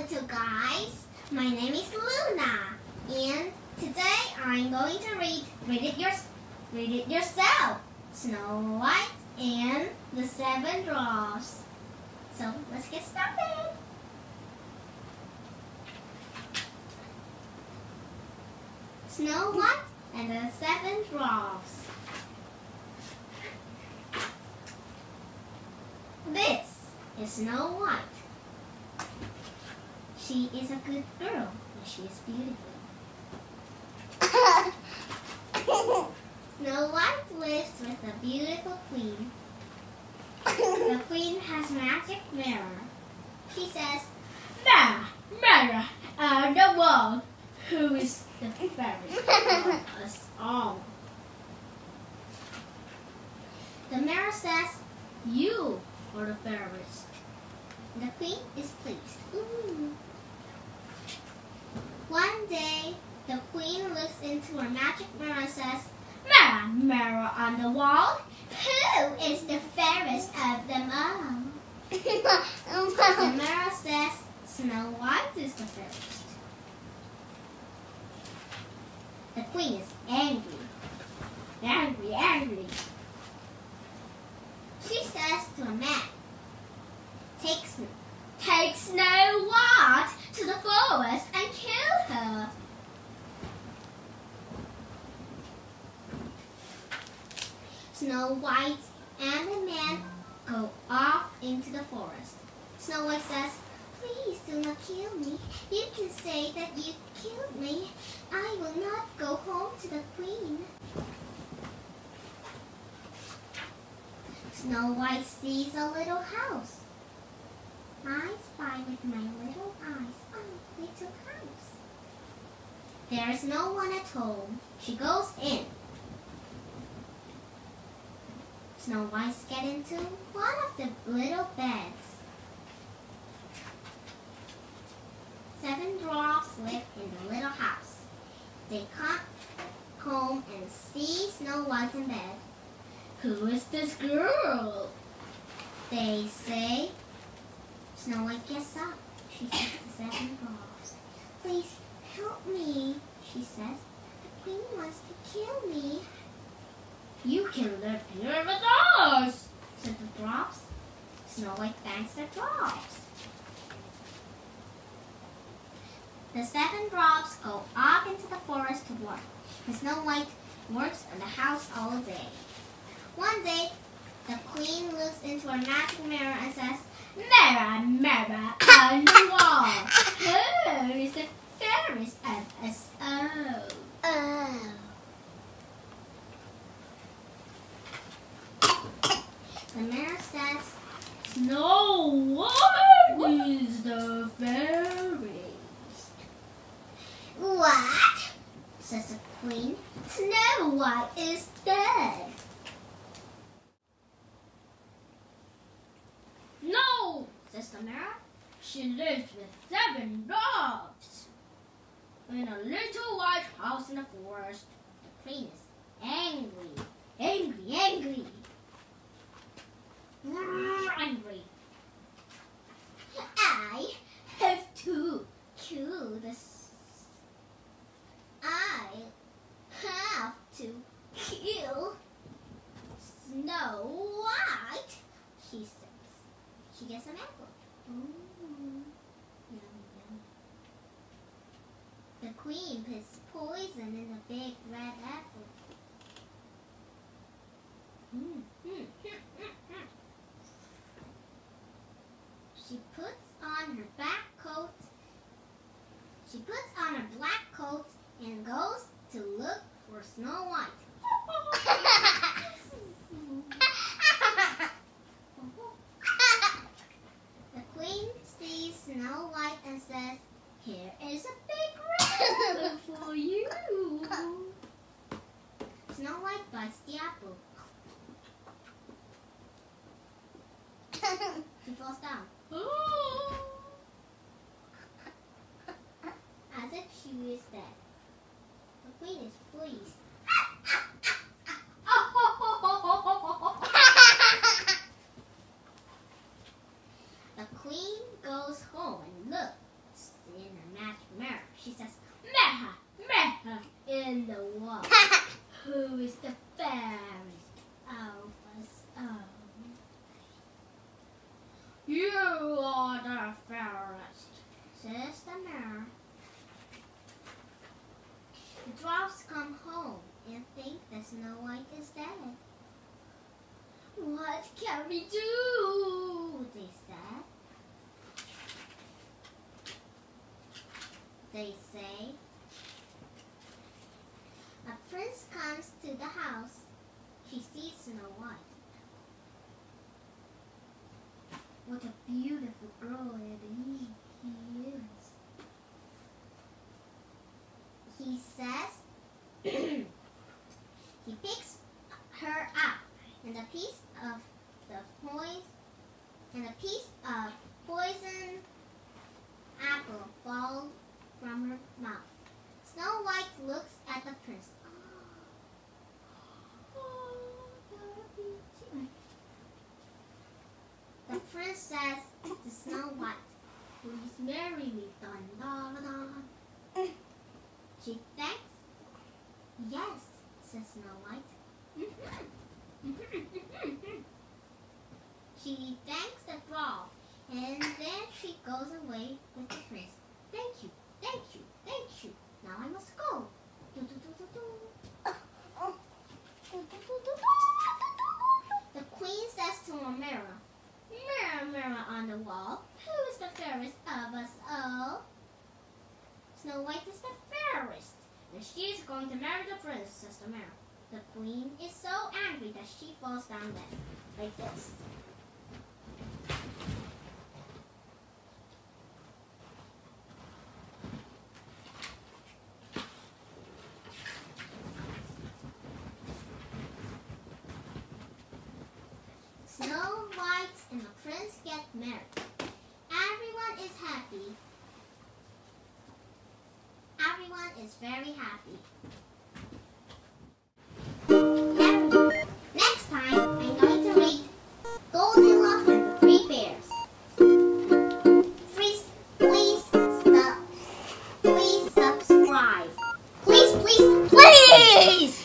What's up, guys? My name is Luna, and today I'm going to read it yourself. Snow White and the Seven Dwarfs. So let's get started. Snow White and the Seven Dwarfs. This is Snow White. She is a good girl, and she is beautiful. Snow White lives with a beautiful queen. The queen has a magic mirror. She says, "Mirror, mirror on the wall, who is the fairest of us all?" The mirror says, "You are the fairest." The queen is pleased. Ooh. One day, the queen looks into her magic mirror and says, "Mirror, mirror on the wall, who is the fairest of them all?" The mirror says, "Snow White is the fairest." The queen is angry, angry, angry. She says to a man, "Take Snow White to the forest and kill her." Snow White and the man go off into the forest. Snow White says, "Please do not kill me. You can say that you killed me. I will not go home to the queen." Snow White sees a little house. "I spy with my little eyes on the little house." There is no one at home. She goes in. Snow White gets into one of the little beds. Seven dwarfs live in the little house. They come home and see Snow White in bed. "Who is this girl?" they say. Snow White gets up. She says to Seven Dwarfs, "Please help me," she says. "The queen wants to kill me." "You can live here with us," said the dwarfs. Snow White thanks the dwarfs. The seven dwarfs go off into the forest to work, and Snow White works on the house all day. One day, the queen looks into her magic mirror and says, "Mirror, mirror on the wall, who is the fairest of us all?" The mirror says, "Snow White is the fairest." "What?" says the queen. "Snow White is dead." "No," says the mirror. "She lives with seven dwarfs in a little white house in the forest." The queen is angry, angry, angry. Angry. I have to kill Snow White," she says. She gets an apple. Ooh, yum, yum. The queen puts poison in the big red apple. She puts on her black coat and goes to look for Snow White. Snow White and says, "Here is a big rainbow for you." Snow White bites the apple. She falls down. As if she is dead. The queen is pleased. The queen goes home and looks. asked Mer. She says, Meha, Meha, in the wall. Who is the fairest of us all? You are the fairest, says the Mer. The dwarfs come home and think that Snow White is dead. What can we do? They said. They say, a prince comes to the house. He sees Snow White. What a beautiful girl he is. He says, he picks her up, and a piece of poison apple falls from her mouth. Snow White looks at the prince. The prince says to Snow White, "Please marry me." Dun, dun, dun, dun. She thanks. "Yes," says Snow White. She thanks the dwarf, and then she goes away with the prince. "Thank you, thank you, thank you. Now I must go." The queen says to a mirror, "Mirror, mirror on the wall, who is the fairest of us all?" "Snow White is the fairest, and she is going to marry the prince," says the mirror. The queen is so angry that she falls down dead, like this. Snow White and the prince get married. Everyone is happy. Everyone is very happy. Next time, I'm going to read Goldilocks and the Three Bears. Please subscribe. Please!